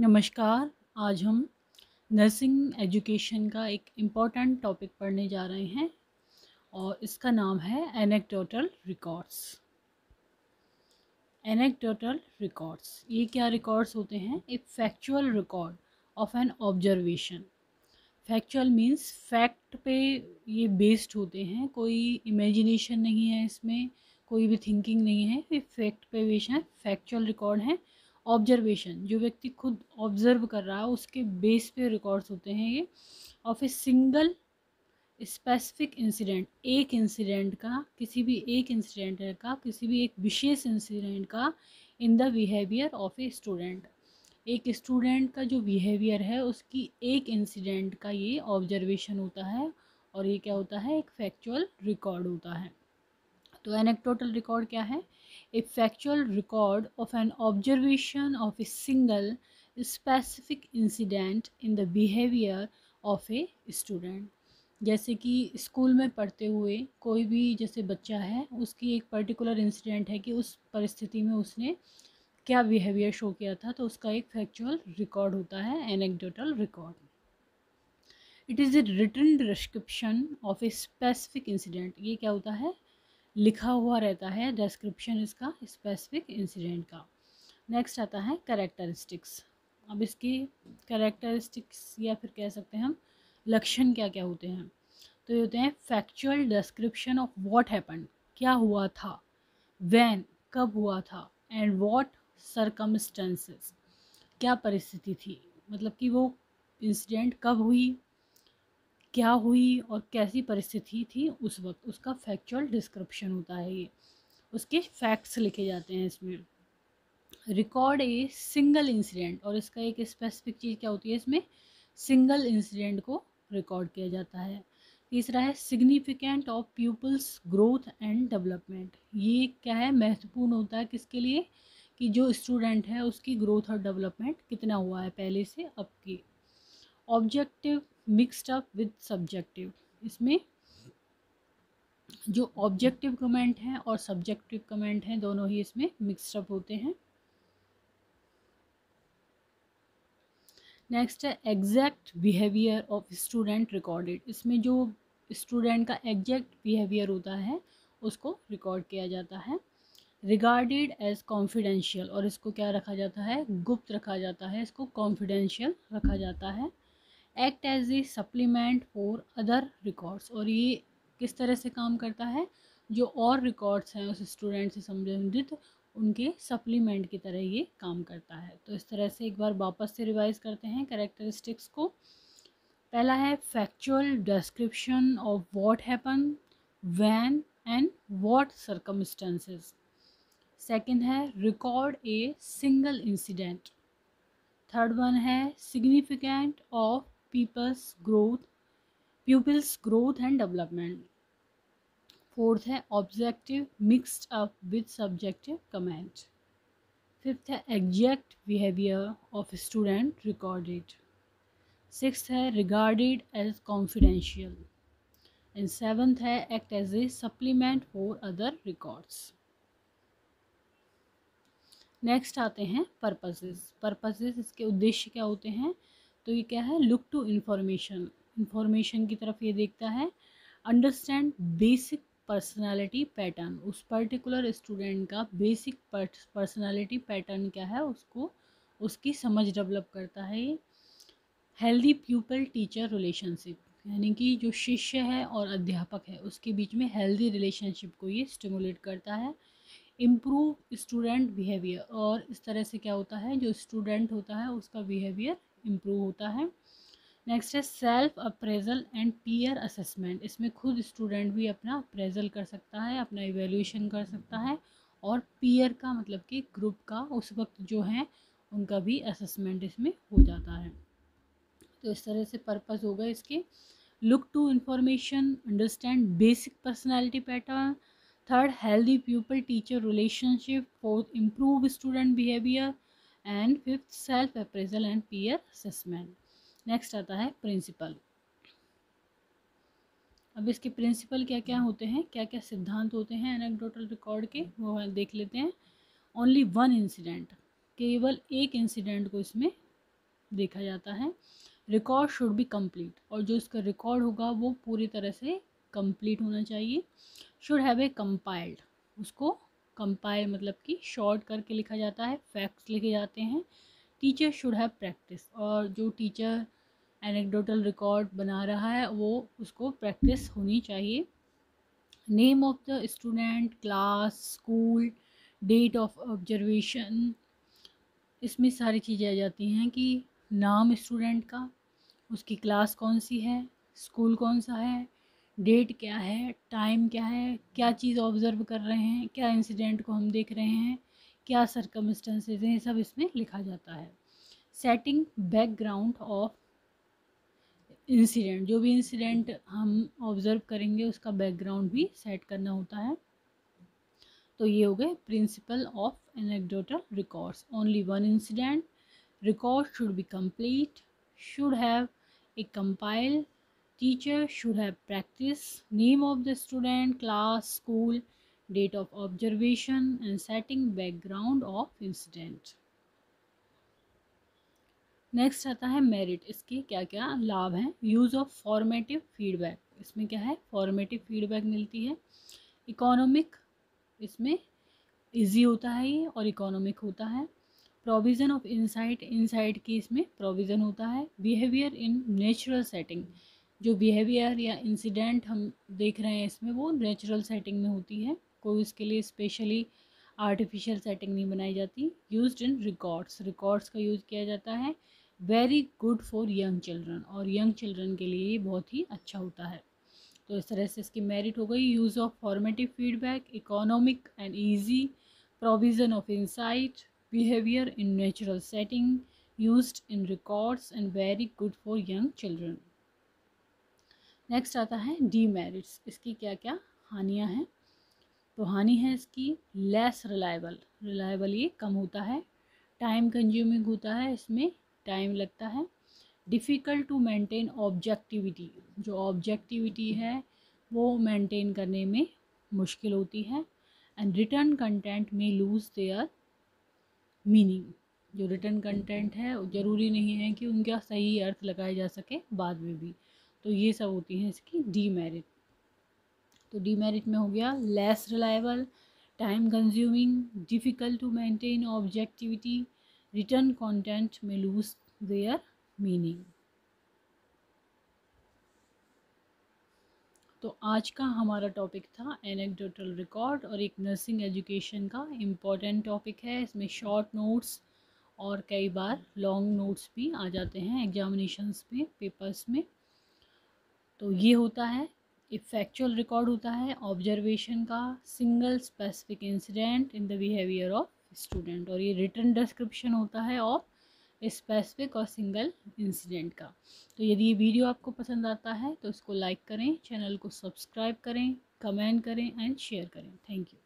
नमस्कार। आज हम नर्सिंग एजुकेशन का एक इम्पॉर्टेंट टॉपिक पढ़ने जा रहे हैं और इसका नाम है एनेक्डोटल रिकॉर्ड्स। एनेक्डोटल रिकॉर्ड्स ये क्या रिकॉर्ड्स होते हैं? A factual record of an observation. Factual means fact पे ये बेस्ड होते हैं, कोई इमेजिनेशन नहीं है इसमें, कोई भी थिंकिंग नहीं है, ये फैक्ट पे बेस्ड है, फैक्चुअल रिकॉर्ड है। ऑब्जर्वेशन जो व्यक्ति खुद ऑब्जर्व कर रहा है उसके बेस पे रिकॉर्ड्स होते हैं ये, of a single specific incident. एक इंसिडेंट का, किसी भी एक इंसिडेंट का, किसी भी एक विशेष इंसिडेंट का, in the behaviour of a student. एक स्टूडेंट का जो बिहेवियर है उसकी एक इंसिडेंट का ये ऑब्जर्वेशन होता है और ये क्या होता है? एक फैक्चुअल रिकॉर्ड होता है। तो एनेक्डोटल रिकॉर्ड क्या है? A factual record of an observation of a single specific incident in the behaviour of a student. जैसे कि स्कूल में पढ़ते हुए कोई भी जैसे बच्चा है, उसकी एक पर्टिकुलर इंसिडेंट है कि उस परिस्थिति में उसने क्या बिहेवियर शो किया था, तो उसका एक फैक्चुअल रिकॉर्ड होता है, anecdotal record. It is a written description of a specific incident. ये क्या होता है? लिखा हुआ रहता है डिस्क्रिप्शन इसका, स्पेसिफिक इंसिडेंट का। नेक्स्ट आता है कैरेक्टरिस्टिक्स। अब इसकी कैरेक्टरिस्टिक्स या फिर कह सकते हैं हम लक्षण क्या क्या होते हैं, तो ये होते हैं factual description of what happen, क्या हुआ था, व्हेन, कब हुआ था, एंड व्हाट सरकमस्टेंसेस, क्या परिस्थिति थी, मतलब कि वो इंसिडेंट कब हुई, क्या हुई और कैसी परिस्थिति थी उस वक्त, उसका फैक्चुअल डिस्क्रिप्शन होता है ये, उसके फैक्ट्स लिखे जाते हैं इसमें। रिकॉर्ड ए सिंगल इंसिडेंट, और इसका एक स्पेसिफिक चीज़ क्या होती है इसमें, सिंगल इंसिडेंट को रिकॉर्ड किया जाता है। तीसरा है significant of peoples growth and development. ये क्या है? महत्वपूर्ण होता है किसके लिए? कि जो स्टूडेंट है उसकी ग्रोथ और डेवलपमेंट कितना हुआ है पहले से अब की। Objective mixed up with subjective, इसमें जो ऑब्जेक्टिव कमेंट हैं और सब्जेक्टिव कमेंट हैं दोनों ही इसमें मिक्सड अप होते हैं। नेक्स्ट है exact behaviour of student recorded. इसमें जो स्टूडेंट का एग्जैक्ट बिहेवियर होता है उसको रिकॉर्ड किया जाता है। रिगार्डेड एज कॉन्फिडेंशियल, और इसको क्या रखा जाता है? गुप्त रखा जाता है, इसको कॉन्फिडेंशियल रखा जाता है। Act as a supplement for other records, और ये किस तरह से काम करता है? जो और रिकॉर्ड्स हैं उस स्टूडेंट से संबंधित, उनके सप्लीमेंट की तरह ये काम करता है। तो इस तरह से एक बार वापस से रिवाइज करते हैं कैरेक्टरिस्टिक्स को। पहला है factual description of what happen, when and what circumstances. Second है record a single incident. Third one है significant of peoples growth and development. Fourth है objective mixed up with subjective comment. Fifth है exact behaviour of student recorded. Sixth है regarded as confidential, and seventh है act as a supplement for other records. Next आते हैं purposes. इसके उद्देश्य क्या होते हैं? तो ये क्या है? लुक टू इंफॉर्मेशन की तरफ ये देखता है। अंडरस्टैंड बेसिक पर्सनालिटी पैटर्न, उस पर्टिकुलर स्टूडेंट का बेसिक पर्सनालिटी पैटर्न क्या है उसको, उसकी समझ डेवलप करता है। हेल्दी प्यूपल टीचर रिलेशनशिप, यानी कि जो शिष्य है और अध्यापक है उसके बीच में हेल्दी रिलेशनशिप को ये स्टिमुलेट करता है। इम्प्रूव स्टूडेंट बिहेवियर, और इस तरह से क्या होता है? जो स्टूडेंट होता है उसका बिहेवियर इम्प्रूव होता है। नेक्स्ट है self appraisal and peer assessment. इसमें खुद स्टूडेंट भी अपना अप्रेजल कर सकता है, अपना इवेल्यूशन कर सकता है, और पीयर का मतलब कि ग्रुप का उस वक्त जो है उनका भी असेसमेंट इसमें हो जाता है। तो इस तरह से पर्पस होगा इसके, look to information, understand basic personality pattern, third healthy people teacher relationship, fourth improve student behaviour, and fifth self appraisal and peer assessment. Next आता है प्रिंसिपल। अब इसके प्रिंसिपल क्या क्या होते हैं, क्या क्या सिद्धांत होते हैं एनेक्डोटल रिकॉर्ड के, वो देख लेते हैं। ओनली वन इंसिडेंट, केवल एक इंसिडेंट को इसमें देखा जाता है। रिकॉर्ड शुड बी कंप्लीट, और जो इसका रिकॉर्ड होगा वो पूरी तरह से कंप्लीट होना चाहिए। शुड हैव ए कंपाइल्ड, उसको कंपाइल मतलब कि शॉर्ट करके लिखा जाता है, फैक्ट्स लिखे जाते हैं। टीचर शुड हैव प्रैक्टिस, और जो टीचर एनेक्डोटल रिकॉर्ड बना रहा है वो उसको प्रैक्टिस होनी चाहिए। Name of the student, class, school, date of observation, इसमें सारी चीज़ें आ जाती हैं कि नाम स्टूडेंट का, उसकी क्लास कौन सी है, स्कूल कौन सा है, डेट क्या है, टाइम क्या है, क्या चीज़ ऑब्ज़र्व कर रहे हैं, क्या इंसिडेंट को हम देख रहे हैं, क्या सर्कमस्टेंसेज हैं, सब इसमें लिखा जाता है। सेटिंग बैकग्राउंड ऑफ इंसिडेंट, जो भी इंसिडेंट हम ऑब्ज़र्व करेंगे उसका बैकग्राउंड भी सेट करना होता है। तो ये हो गए principle of anecdotal records. Only one incident, record should be complete, should have a compile, teacher should have practice, name of the student, class, school, date of observation and setting background of incident. Next आता है merit, इसके क्या क्या लाभ हैं। Use of formative feedback, इसमें क्या है, फॉर्मेटिव फीडबैक मिलती है। इकोनॉमिक, इसमें इजी होता है ये और इकोनॉमिक होता है। प्रोविज़न ऑफ इंसाइट, इंसाइट की इसमें प्रोविज़न होता है। बिहेवियर इन नेचुरल सेटिंग, जो बिहेवियर या इंसिडेंट हम देख रहे हैं इसमें वो नेचुरल सेटिंग में होती है, कोई उसके लिए स्पेशली आर्टिफिशियल सेटिंग नहीं बनाई जाती। यूज्ड इन रिकॉर्ड्स, रिकॉर्ड्स का यूज़ किया जाता है। Very good for young children, और यंग चिल्ड्रन के लिए ये बहुत ही अच्छा होता है। तो इस तरह से इसकी मेरिट हो गई, use of formative feedback, economic and easy, provision of insight, behaviour in natural setting, used in records and very good for young children. Next आता है डीमेरिट्स, इसकी क्या क्या हानियां हैं। तो हानि है इसकी लेस रिलायबल, रिलायबल ये कम होता है। टाइम कंज्यूमिंग होता है, इसमें टाइम लगता है। डिफ़िकल्ट टू मेंटेन ऑब्जेक्टिविटी, जो ऑब्जेक्टिविटी है वो मेंटेन करने में मुश्किल होती है। एंड रिटर्न कंटेंट में लूज देयर मीनिंग, जो रिटर्न कंटेंट है ज़रूरी नहीं है कि उनका सही अर्थ लगाया जा सके बाद में भी। तो ये सब होती हैं इसकी डीमेरिट। तो डीमेरिट में हो गया less reliable, time consuming, difficult to maintain objectivity, written content में लूज देयर मीनिंग। तो आज का हमारा टॉपिक था एनेक्डोटल रिकॉर्ड, और एक नर्सिंग एजुकेशन का इम्पॉर्टेंट टॉपिक है। इसमें शॉर्ट नोट्स और कई बार लॉन्ग नोट्स भी आ जाते हैं एग्जामिनेशंस में, पेपर्स में। तो ये होता है एक फैक्चुअल रिकॉर्ड होता है ऑब्जर्वेशन का, single specific incident in the behaviour of student, और ये रिटन डिस्क्रिप्शन होता है ऑफ स्पेसिफिक और सिंगल इंसिडेंट का। तो यदि ये वीडियो आपको पसंद आता है तो इसको लाइक करें, चैनल को सब्सक्राइब करें, कमेंट करें एंड शेयर करें। Thank you.